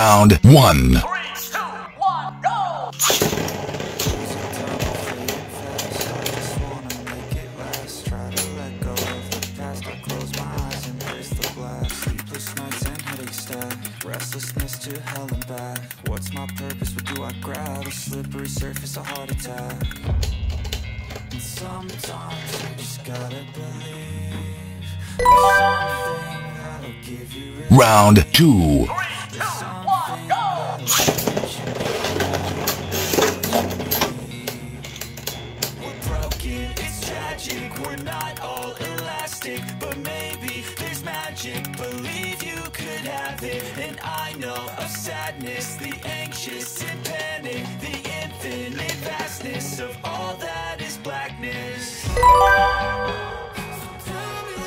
round one. 3, 2, 1, go! Restlessness to hell and back. What's my purpose? What do I grab? A slippery surface, a heart attack. And sometimes you just gotta believe there's something that'll give you relief. Round 2. 3, 2, 1, go! We're broken, it's tragic. We're not all elastic, but maybe there's magic. Believe you could have it. And I know of sadness, the anxious and panic, the infinite vastness of all that is blackness.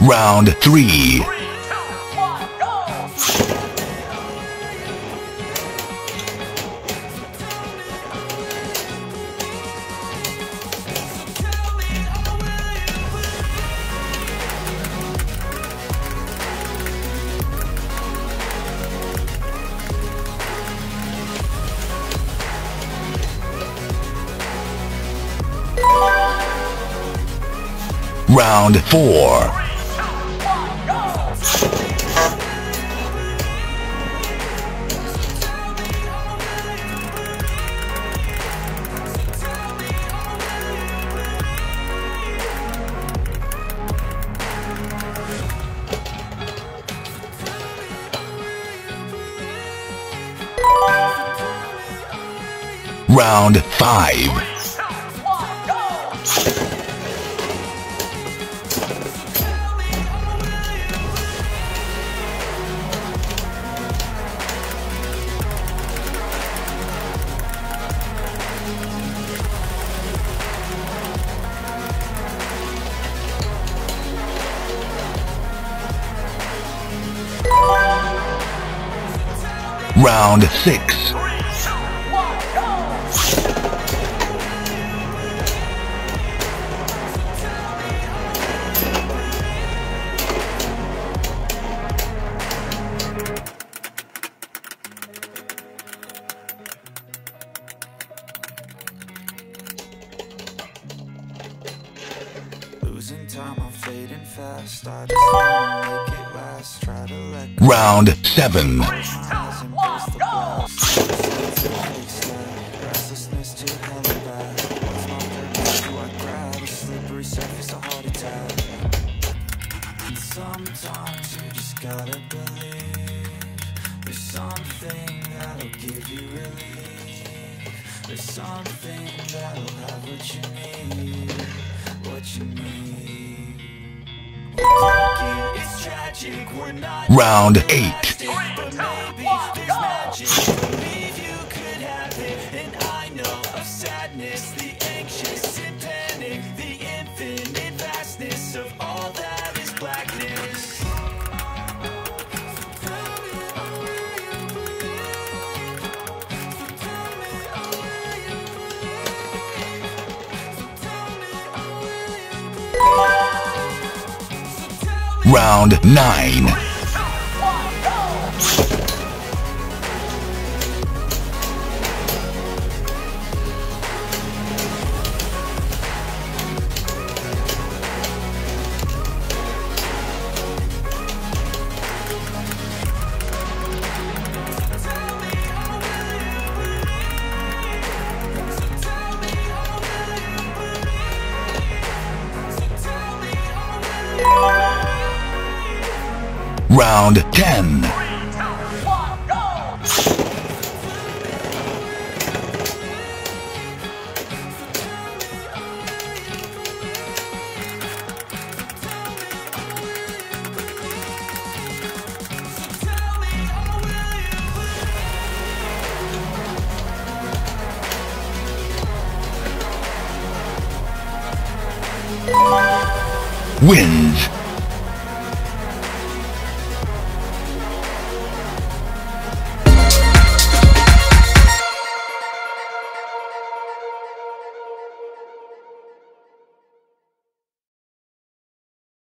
Round 3. 3, 2, 1, Round 4. 3, 2, 1, go! Round 5. Round 6. 3, 2, 1, go! Losing time, I'm fading fast. I just wanna make it last. Try to let go. Round 7. 3, 2, 1, go! Restlessness to hell and back. What's my purpose? Do I grab a slippery surface, a heart attack? And sometimes you just gotta believe there's something that'll give you relief. There's something that'll have what you need. What you need. It's tragic, we're not. Round 8. 3, 2, 1, go! Believe you could have it, and I know of sadness, the anxious and panic, the infinite vastness of all that is blackness. Round 9. Round 10. 3, 2, 1, go! Wins.